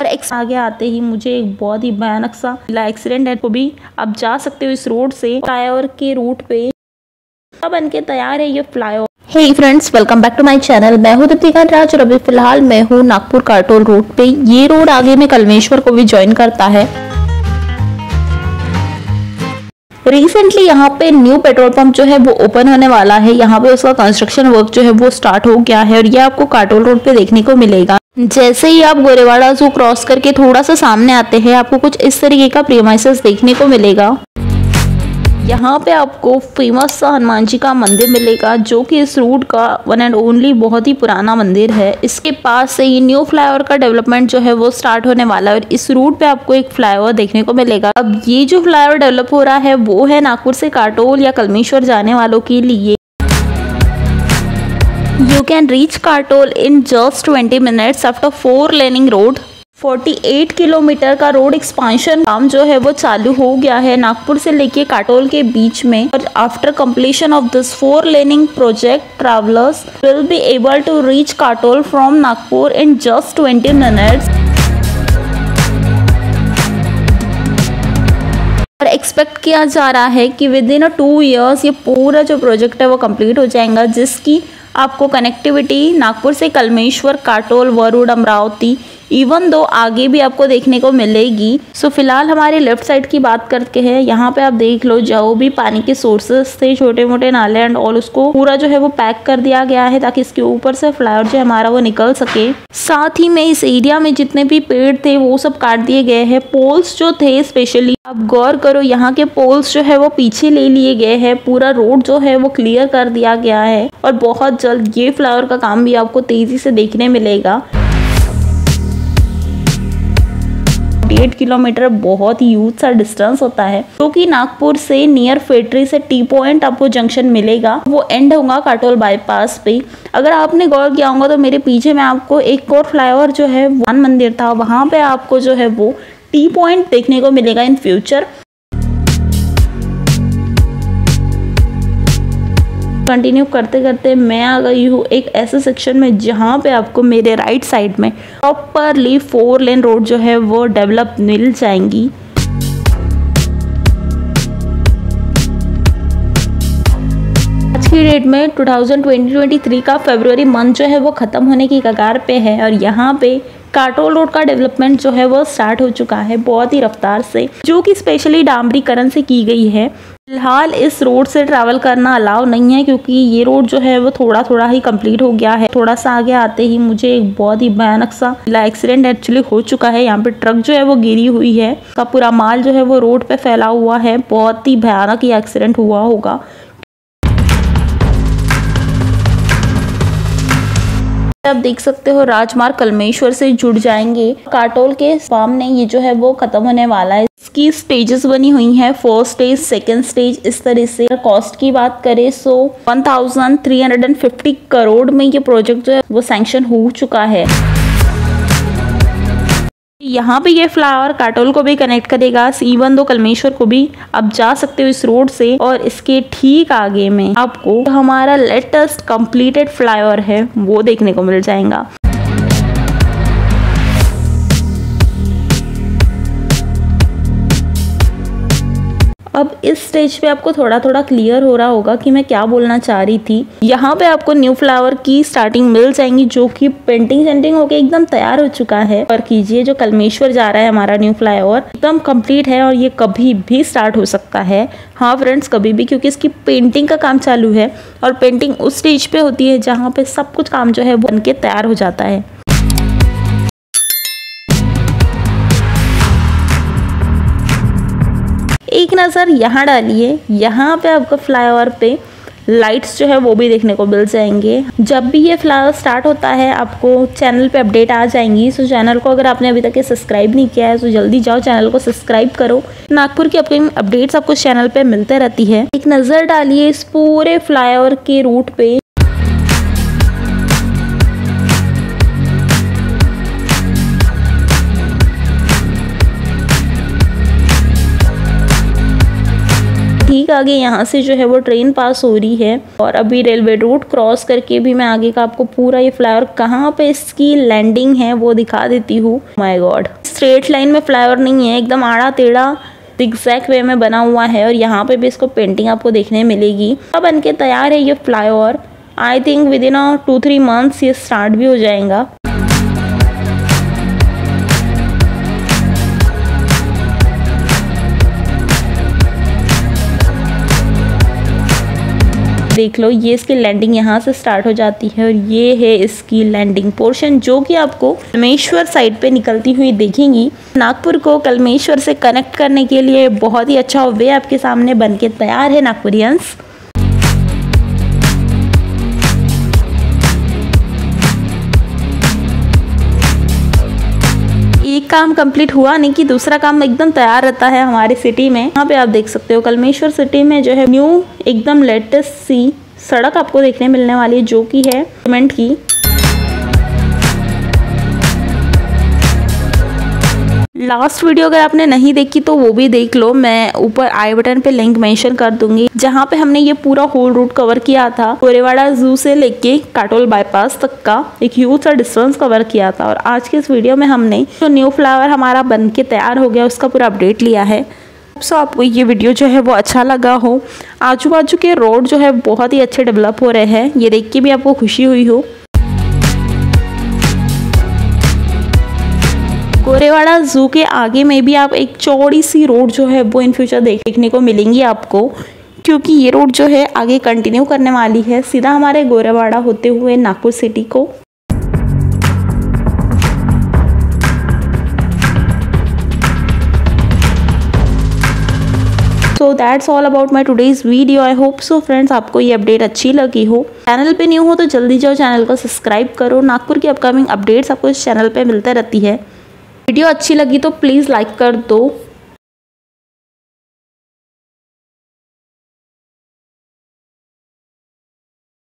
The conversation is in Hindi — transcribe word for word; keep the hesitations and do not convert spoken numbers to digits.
और एक आगे आते ही मुझे एक बहुत ही भयानक सा एक्सीडेंट है। को भी आप जा सकते हो इस रोड से, फ्लाईओवर के रूट पे बन के तैयार है ये flyover. Hey friends, welcome back to my channel. मैं हूँ दिप्ति गणराज और अभी फिलहाल मैं हूँ नागपुर कार्टोल रोड पे। ये रोड आगे में कलमेश्वर को भी ज्वाइन करता है। रिसेंटली यहाँ पे न्यू पेट्रोल पंप जो है वो ओपन होने वाला है। यहाँ पे उसका कंस्ट्रक्शन वर्क जो है वो स्टार्ट हो गया है और ये आपको कार्टोल रोड पे देखने को मिलेगा। जैसे ही आप गोरेवाड़ा को क्रॉस करके थोड़ा सा सामने आते हैं, आपको कुछ इस तरीके का प्रीमाइसेस देखने को मिलेगा। यहाँ पे आपको फेमस सा हनुमान जी का मंदिर मिलेगा जो कि इस रूट का वन एंड ओनली बहुत ही पुराना मंदिर है। इसके पास से ही न्यू फ्लाईओवर का डेवलपमेंट जो है वो स्टार्ट होने वाला है और इस रूट पे आपको एक फ्लाईओवर देखने को मिलेगा। अब ये जो फ्लाईओवर डेवलप हो रहा है वो है नागपुर से कार्टोल या कलमेश्वर जाने वालों के लिए। You can reach Katol in just twenty minutes after four laning road. अड़तालीस किलोमीटर का रोड एक्सपांशन काम जो है वो चालू हो गया है नागपुर से लेके कार्टोल के बीच में। और after completion of this four laning project, travellers will be able to reach Katol from Nagpur in just twenty minutes. और एक्सपेक्ट किया जा रहा है कि विद इन टू इयर्स ये पूरा जो प्रोजेक्ट है वो कंप्लीट हो जाएगा, जिसकी आपको कनेक्टिविटी नागपुर से कलमेश्वर, कार्टोल, वरुड़, अमरावती इवन दो आगे भी आपको देखने को मिलेगी। सो so, फिलहाल हमारे लेफ्ट साइड की बात करते हैं। यहाँ पे आप देख लो, जो भी पानी के सोर्सेस थे, छोटे मोटे नाले एंड ऑल, उसको पूरा जो है वो पैक कर दिया गया है ताकि इसके ऊपर से फ्लाईओवर जो हमारा वो निकल सके। साथ ही में इस एरिया में जितने भी पेड़ थे वो सब काट दिए गए हैं। पोल्स जो थे स्पेशली, आप गौर करो, यहाँ के पोल्स जो है वो पीछे ले लिए गए हैं। पूरा रोड जो है वो क्लियर कर दिया गया है और बहुत जल्द ये फ्लाईओवर का काम भी आपको तेजी से देखने मिलेगा। आठ किलोमीटर बहुत ही यूथ सा डिस्टेंस होता है जो कि नागपुर से नियर फैक्ट्री से टी पॉइंट आपको जंक्शन मिलेगा, वो एंड होगा कार्टोल बाईपास पे। अगर आपने गौर किया होगा तो मेरे पीछे में आपको एक और फ्लाईओवर जो है वन मंदिर था, वहां पे आपको जो है वो टी पॉइंट देखने को मिलेगा इन फ्यूचर। कंटिन्यू करते करते मैं आ गई हूँ एक ऐसे सेक्शन में जहाँ पे आपको मेरे राइट साइड में प्रॉपरली फोर लेन रोड जो है वो डेवलप मिल जाएंगी। आज की डेट में दो हज़ार तेईस का फरवरी मंथ जो है वो ख़त्म होने की कगार पे है और यहाँ पे कार्टोल रोड का डेवलपमेंट जो है वो स्टार्ट हो चुका है बहुत ही रफ्तार से, जो कि स्पेशली डामरीकरण से की गई है। फिलहाल इस रोड से ट्रैवल करना अलाउ नहीं है क्योंकि ये रोड जो है वो थोड़ा थोड़ा ही कंप्लीट हो गया है। थोड़ा सा आगे आते ही मुझे एक बहुत ही भयानक सा एक्सीडेंट एक्चुअली हो चुका है। यहाँ पे ट्रक जो है वो गिरी हुई है, उसका पूरा माल जो है वो रोड पे फैला हुआ है। बहुत ही भयानक ये एक्सीडेंट हुआ होगा। आप देख सकते हो राजमार्ग कलमेश्वर से जुड़ जाएंगे। कार्टोल के सामने ये जो है वो खत्म होने वाला है। इसकी स्टेजेस बनी हुई हैं, फर्स्ट स्टेज, सेकंड स्टेज, इस तरह से। कॉस्ट की बात करें सो तेरह सौ पचास करोड़ में ये प्रोजेक्ट जो है वो सैंक्शन हो चुका है। यहाँ पे ये फ्लाईओवर कार्टोल को भी कनेक्ट करेगा, इवन दो कलमेश्वर को भी आप जा सकते हो इस रोड से। और इसके ठीक आगे में आपको हमारा लेटेस्ट कंप्लीटेड फ्लाईओवर है वो देखने को मिल जाएगा। अब इस स्टेज पे आपको थोड़ा थोड़ा क्लियर हो रहा होगा कि मैं क्या बोलना चाह रही थी। यहाँ पे आपको न्यू फ्लावर की स्टार्टिंग मिल जाएंगी जो कि पेंटिंग सेंटिंग होके एकदम तैयार हो चुका है। और कीजिए, जो कलमेश्वर जा रहा है हमारा न्यू फ्लाईओवर एकदम कंप्लीट है और ये कभी भी स्टार्ट हो सकता है। हाँ फ्रेंड्स, कभी भी, क्योंकि इसकी पेंटिंग का काम चालू है और पेंटिंग उस स्टेज पे होती है जहाँ पे सब कुछ काम जो है बन के तैयार हो जाता है। एक नज़र यहाँ डालिए, यहाँ पे आपको फ्लाईओवर पे लाइट्स जो है वो भी देखने को मिल जाएंगे। जब भी ये फ्लाईओवर स्टार्ट होता है आपको चैनल पे अपडेट आ जाएंगी। सो चैनल को अगर आपने अभी तक सब्सक्राइब नहीं किया है तो जल्दी जाओ चैनल को सब्सक्राइब करो। नागपुर की अपकमिंग अपडेट्स आपको चैनल पे मिलते रहती है। एक नज़र डालिए इस पूरे फ्लाईओवर के रूट पे। आगे यहाँ से जो है वो ट्रेन पास हो रही है। और अभी रेलवे रोड क्रॉस करके भी मैं आगे का आपको पूरा ये फ्लाईओवर कहाँ पे इसकी लैंडिंग है वो दिखा देती हूँ। माय गॉड, स्ट्रेट लाइन में फ्लाईओवर नहीं है, एकदम आड़ा टेढ़ा जिगजैग वे में बना हुआ है। और यहाँ पे भी इसको पेंटिंग आपको देखने मिलेगी। अब बन के तैयार है ये flyover. I think within two three months ये स्टार्ट भी हो जाएगा। देख लो, ये इसकी लैंडिंग यहाँ से स्टार्ट हो जाती है और ये है इसकी लैंडिंग पोर्शन जो कि आपको कलमेश्वर साइड पे निकलती हुई देखेंगी। नागपुर को कलमेश्वर से कनेक्ट करने के लिए बहुत ही अच्छा वे आपके सामने बनके तैयार है नागपुरियंस। एक काम कंप्लीट हुआ नहीं कि दूसरा काम एकदम तैयार रहता है हमारे सिटी में। यहाँ पे आप देख सकते हो कलमेश्वर सिटी में जो है न्यू एकदम लेटेस्ट सी सड़क आपको देखने मिलने वाली है जो कि है सीमेंट की। लास्ट वीडियो अगर आपने नहीं देखी तो वो भी देख लो, मैं ऊपर आई बटन पे लिंक मेंशन कर दूंगी, जहाँ पे हमने ये पूरा होल रूट कवर किया था। गोरेवाड़ा जू से लेके कार्टोल बाईपास तक का एक ह्यूज सा डिस्टेंस कवर किया था। और आज के इस वीडियो में हमने जो न्यू फ्लावर हमारा बन के तैयार हो गया उसका पूरा अपडेट लिया है। सो आपको ये वीडियो जो है वो अच्छा लगा हो। आजू बाजू के रोड जो है बहुत ही अच्छे डेवलप हो रहे हैं, ये देख के भी आपको खुशी हुई हो। गोरेवाड़ा जू के आगे में भी आप एक चौड़ी सी रोड जो है वो इन फ्यूचर देखने को मिलेंगी आपको, क्योंकि ये रोड जो है आगे कंटिन्यू करने वाली है सीधा हमारे गोरेवाड़ा होते हुए नागपुर सिटी को। So that's all about my today's video. I hope so friends आपको ये अपडेट अच्छी लगी हो। चैनल पे न्यू हो तो जल्दी जाओ चैनल को सब्सक्राइब करो। नागपुर की अपकमिंग अपडेट्स आपको इस चैनल पे मिलते रहती है। वीडियो अच्छी लगी तो प्लीज़ लाइक कर दो।